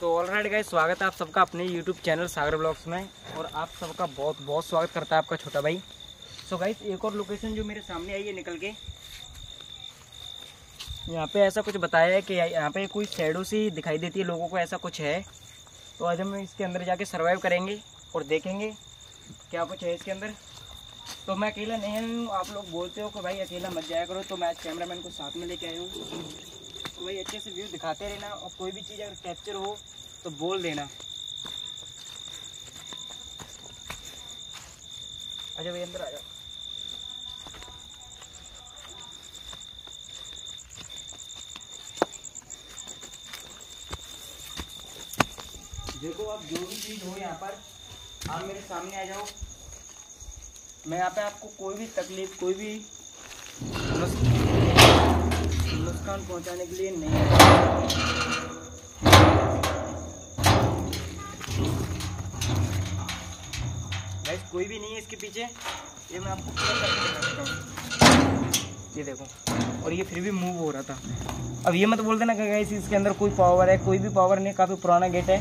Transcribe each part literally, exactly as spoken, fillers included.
So alright guys, स्वागत है आप सबका अपने यूट्यूब चैनल सागर व्लॉग्स में और आप सबका बहुत बहुत स्वागत करता है आपका छोटा भाई। सो so गाइस, एक और लोकेशन जो मेरे सामने आई है निकल के, यहाँ पे ऐसा कुछ बताया है कि यहाँ पे कोई शैडो सी दिखाई देती है लोगों को, ऐसा कुछ है। तो आज हम इसके अंदर जाके सर्वाइव करेंगे और देखेंगे क्या कुछ है इसके अंदर। तो मैं अकेला नहीं हूँ, आप लोग बोलते हो कि भाई अकेला मत जाया करो, तो मैं आज कैमरामैन को साथ में लेके आया हूँ। तो भाई अच्छे से व्यू दिखाते रहना और कोई भी चीज़ अगर कैप्चर हो तो बोल देना। अच्छा भाई अंदर आ जाओ। देखो आप जो भी चीज़ हो यहाँ पर, आप मेरे सामने आ जाओ। मैं यहाँ पे आपको कोई भी तकलीफ, कोई भी नुकसान पहुँचाने के लिए नहीं है। कोई भी नहीं है इसके पीछे, ये मैं आपको पूरा करके दिखाऊँ। ये देखो, और ये फिर भी मूव हो रहा था। अब ये मत बोल देना कि गाइस इसके अंदर कोई पावर है, कोई भी पावर नहीं, काफ़ी पुराना गेट है।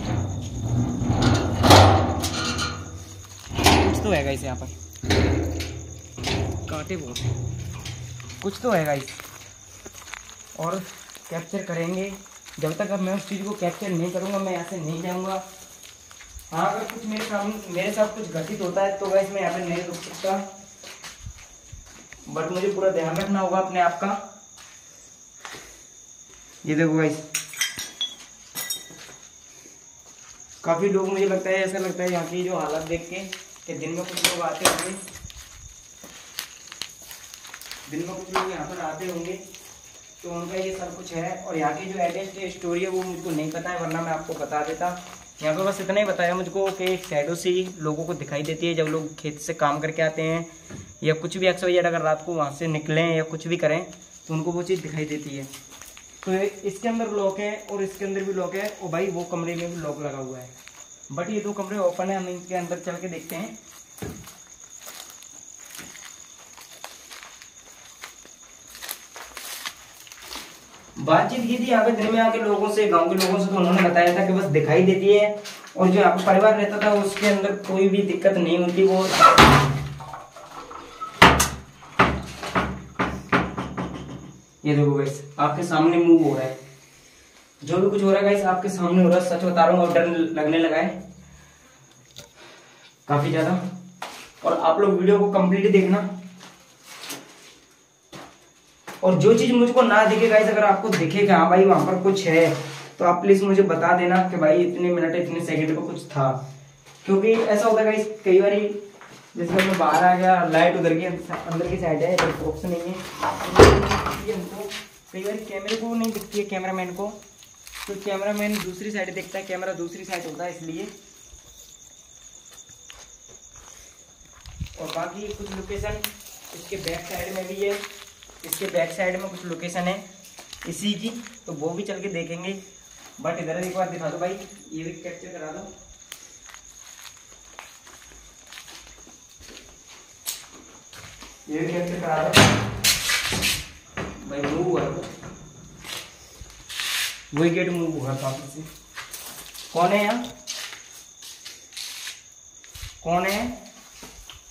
कुछ तो है गाइस यहाँ पर, कांटे बहुत, कुछ तो है गाइस। और कैप्चर करेंगे, जब तक अब मैं उस चीज़ को कैप्चर नहीं करूँगा मैं यहाँ से नहीं जाऊँगा। हाँ, अगर कुछ मेरे सामने मेरे साथ कुछ घटित होता है तो गाइस मैं यहाँ पर नहीं रुक सकता, बट मुझे पूरा ध्यान रखना होगा अपने आप का। ये देखो गाइस, काफ़ी लोग, मुझे लगता है ऐसा लगता है यहाँ की जो हालत देख के कि दिन में कुछ लोग आते होंगे, दिन में कुछ लोग यहाँ पर आते होंगे तो उनका ये सब कुछ है। और यहाँ की जो एडजस्ट स्टोरी है वो मुझको नहीं पता है, वरना मैं आपको बता देता। यहाँ पर बस इतना ही बताया मुझको कि शैडो सी लोगों को दिखाई देती है जब लोग खेत से काम करके आते हैं या कुछ भी एक्स वाई जेड, अगर रात को वहाँ से निकलें या कुछ भी करें तो उनको वो चीज़ दिखाई देती है। तो इसके अंदर लॉक है और इसके अंदर भी लॉक है, और भाई वो कमरे में भी लॉक लगा हुआ है, बट ये दो कमरे ओपन है। हम इनके अंदर चल के देखते हैं। बातचीत की थी यहाँ पे दिन में आके लोगों से, गांव के लोगों से, तो उन्होंने बताया था कि बस दिखाई देती है। और जो यहाँ पर परिवार रहता था उसके अंदर कोई भी दिक्कत नहीं होती। वो ये देखो गाइस, आपके सामने मूव हो रहा है, जो भी कुछ हो रहा है गाइस आपके सामने हो रहा है। सच बता रहा हूँ, और डर लगने लगा है काफी ज्यादा। और आप लोग वीडियो को कंप्लीट देखना, और जो चीज मुझको ना दिखे गाइस, अगर आपको दिखे कि हाँ भाई वहां पर कुछ है तो आप प्लीज मुझे बता देना कि भाई इतने मिनट इतने सेकंड पर कुछ था। क्योंकि ऐसा होता है गाइस कई बार, जैसे मैं बाहर आ गया, लाइट उधर की अंदर की साइड है, इधर ऑप्शन नहीं है हमको। कई बार कैमरे को नहीं दिखती है कैमरामैन को, तो कैमरामैन दूसरी साइड देखता है, कैमरा दूसरी साइड होता है इसलिए। और बाकी कुछ लोकेशन इसके बैक साइड में भी है, इसके बैक साइड में कुछ लोकेशन है इसी की, तो वो भी चल के देखेंगे। बट इधर एक बार दिखा दो भाई, ये भी कैप्चर करा दो। ये कैसे करा रहा भाई, मूव हुआ वही गेट, मूव हुआ था वापस से। कौन है यहाँ, कौन है?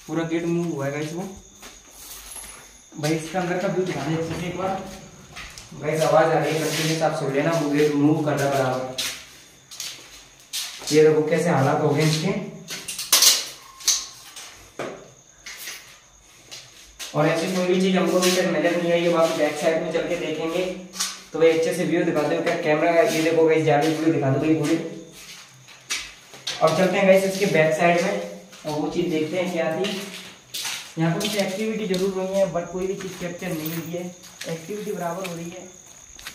पूरा गेट मूव हुआ है गाइस वो। भाई इसके अंदर का व्यू दिखाने अच्छे से एक बार। गाइस आवाज आ रही है बच्चे के साथ, सुन लेना, वो गेट मूव कर रहा बराबर। ये देखो कैसे हालात हो गए इसके, और ऐसी कोई भी चीज हमको भी नजर नहीं आई है। बाकी बैक साइड में चल के देखेंगे। तो भाई अच्छे से व्यू दिखाते हो क्या कैमरा का, ये देखो गाइस जाली पूरी दिखा दो भाई पूरी। अब चलते हैं गाइस इसके बैक साइड में और वो चीज़ देखते हैं क्या थी। यहाँ पर कुछ एक्टिविटी जरूर हुई है बट कोई भी चीज़ कैप्चर नहीं हुई है, एक्टिविटी बराबर हो रही है।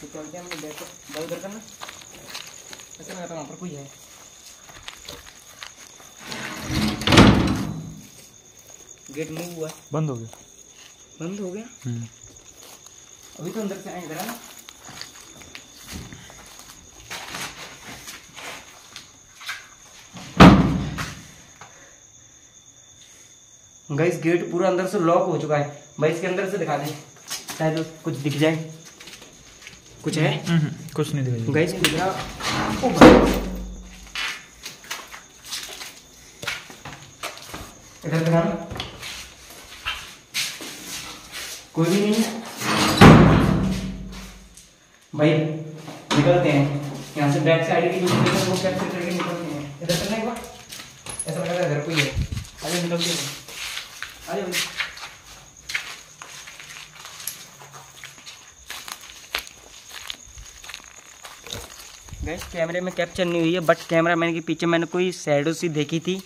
तो चलते हैं, हमको बैठो बहुत करना ऐसा लगा था वहाँ पर कोई है। गेट मूव हुआ, बंद हो गया, बंद हो गया। अभी तो अंदर से आए इधर ना, गाइस गेट पूरा अंदर से लॉक हो चुका है। भाई इसके अंदर से दिखा दें, शायद कुछ दिख जाए। कुछ है? कुछ नहीं दिख रहा गाइस। इधर दिखा कोई भी नहीं है भाई। निकलते हैं यहाँ से बैक साइड की वो कैप्चर करके निकलते हैं। इधर चलना एक बार, ऐसा लग रहा है घर कोई है। अरे निकलते हैं, अरे गैस कैमरे में कैप्चर नहीं हुई है, बट कैमरा मैन के पीछे मैंने कोई शैडो सी देखी थी।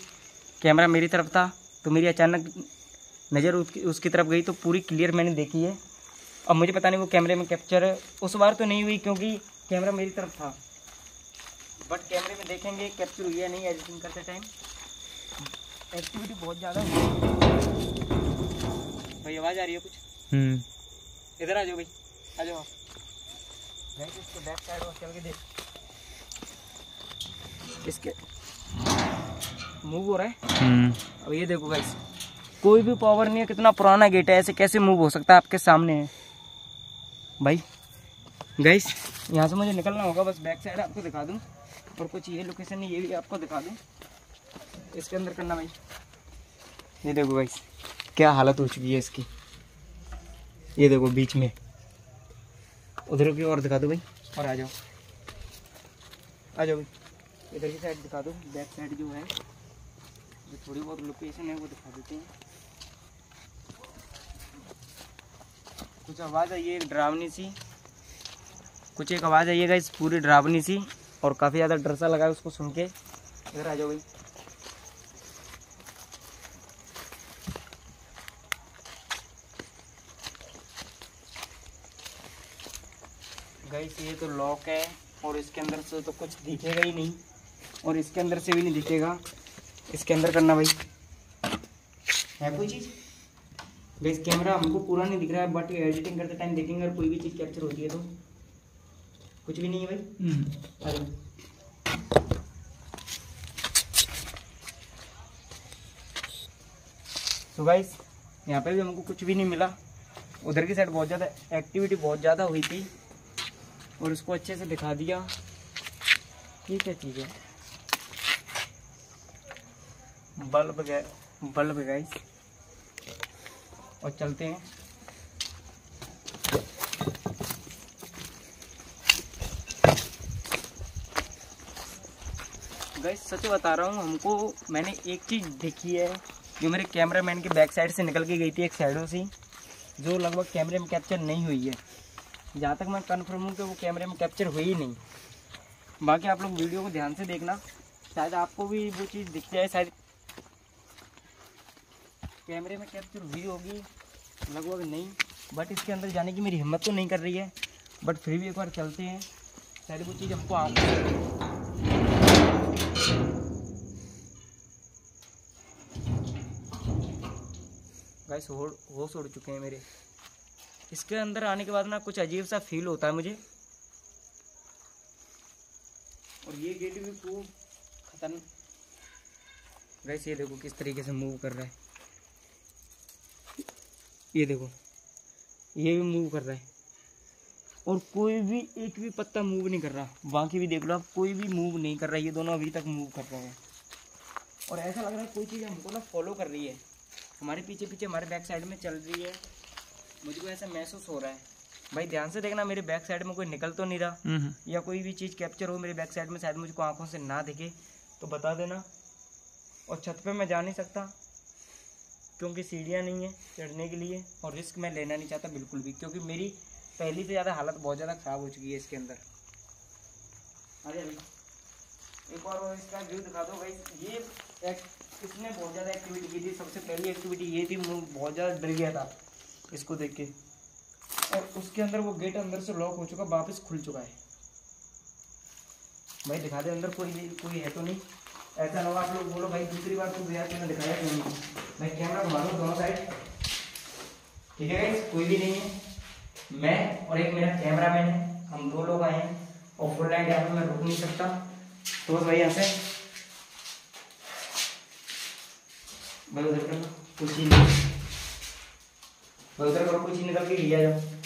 कैमरा मेरी तरफ था तो मेरी अचानक नज़र उसकी उसकी तरफ गई तो पूरी क्लियर मैंने देखी है। अब मुझे पता नहीं वो कैमरे में कैप्चर उस बार तो नहीं हुई क्योंकि कैमरा मेरी तरफ था, बट कैमरे में देखेंगे कैप्चर हुई या नहीं। एडिटिंग करते टाइम एक्टिविटी बहुत ज़्यादा हुई भाई। आवाज़ आ रही है कुछ? हम्म इधर आ जाओ भाई, आ जाओ इसके बैक साइड और चल के देख, इसके मूव हो रहा है। अब ये देखो गाइस, कोई भी पावर नहीं है, कितना पुराना गेट है, ऐसे कैसे मूव हो सकता है आपके सामने है भाई। गाइस यहाँ से मुझे निकलना होगा, बस बैक साइड आपको दिखा दूँ और कुछ ये लोकेशन ये भी आपको दिखा दूँ। इसके अंदर करना भाई, ये देखो गाइस क्या हालत हो चुकी है इसकी। ये देखो बीच में, उधर की ओर दिखा दो भाई और आ जाओ, आ जाओ भाई। इधर की साइड दिखा दो, बैक साइड जो है जो थोड़ी बहुत लोकेशन है वो दिखा देते हैं। कुछ आवाज़ आई है एक डरावनी सी, कुछ एक आवाज़ आई है गाइस पूरी डरावनी सी और काफ़ी ज़्यादा डर सा लगा है उसको सुन के। इधर आ जाओ भाई, गाइस ये तो लॉक है और इसके अंदर से तो कुछ दिखेगा ही नहीं और इसके अंदर से भी नहीं दिखेगा। इसके अंदर करना भाई, है कोई चीज़? गाइस कैमरा हमको पूरा नहीं दिख रहा है, बट एडिटिंग करते टाइम देखेंगे अगर कोई भी चीज़ कैप्चर होती है तो। कुछ भी नहीं है भाई। अरे सो गाइस यहाँ पे भी हमको कुछ भी नहीं मिला। उधर की साइड बहुत ज़्यादा एक्टिविटी बहुत ज़्यादा हुई थी और उसको अच्छे से दिखा दिया। ये क्या चीज़ है? बल्ब गए बल्ब गाइस। और चलते हैं, गाइस सच बता रहा हूँ, हमको मैंने एक चीज़ देखी है जो मेरे कैमरामैन के बैक साइड से निकल के गई थी, एक शैडो सी जो लगभग कैमरे में कैप्चर नहीं हुई है। जहाँ तक मैं कन्फर्म हूँ कि वो कैमरे में कैप्चर हुई ही नहीं। बाकी आप लोग वीडियो को ध्यान से देखना, शायद आपको भी वो चीज़ दिख जाए। शायद कैमरे में कैप्चर हुई होगी, लगभग नहीं, बट इसके अंदर जाने की मेरी हिम्मत तो नहीं कर रही है, बट फिर भी एक बार चलते हैं, शायद वो चीज़ हमको आ। गाइस होश उड़ चुके हैं मेरे। इसके अंदर आने के बाद ना कुछ अजीब सा फील होता है मुझे। और ये गेट भी खूब खतरनाक। गाइस ये देखो किस तरीके से मूव कर रहा है, ये देखो ये भी मूव कर रहा है और कोई भी एक भी पत्ता मूव नहीं कर रहा। बाकी भी देख लो आप, कोई भी मूव नहीं कर रहा है। ये दोनों अभी तक मूव कर रहे हैं और ऐसा लग रहा है कोई चीज़ हमको ना फॉलो कर रही है, हमारे पीछे पीछे हमारे बैक साइड में चल रही है। मुझको ऐसा महसूस हो रहा है भाई। ध्यान से देखना, मेरे बैक साइड में कोई निकल तो नहीं रहा, या कोई भी चीज़ कैप्चर हो मेरे बैक साइड में, शायद मुझको आँखों से ना दिखे तो बता देना। और छत पर मैं जा नहीं सकता क्योंकि सीढ़ियाँ नहीं है चढ़ने के लिए और रिस्क मैं लेना नहीं चाहता बिल्कुल भी, क्योंकि मेरी पहली से ज़्यादा हालत बहुत ज़्यादा ख़राब हो चुकी है इसके अंदर। अरे एक और, और इसका व्यू दिखा दो भाई। ये एक, इसने बहुत ज़्यादा एक्टिविटी की थी। सबसे पहली एक्टिविटी ये थी, मैं बहुत ज़्यादा डर गया था इसको देख के। और उसके अंदर वो गेट अंदर से लॉक हो चुका, वापस खुल चुका है भाई। दिखा दे अंदर कोई कोई है तो नहीं। ऐसा लगा आप लोग बोलो भाई दूसरी बार तुम गया तुमने दिखाया क्यों नहीं। मैं कैमरा घुमा दूँ दोनों साइड, ठीक है गाइस? कोई भी नहीं है, मैं और एक मेरा कैमरा मैन है, हम दो लोग आए हैं। और फुल लाइट यहाँ पे मैं रुक नहीं सकता तो बस भाई यहाँ से भाई उधर करो कुछ ही नहीं, भाई उधर करो कुछ ही निकल के लिया जाओ।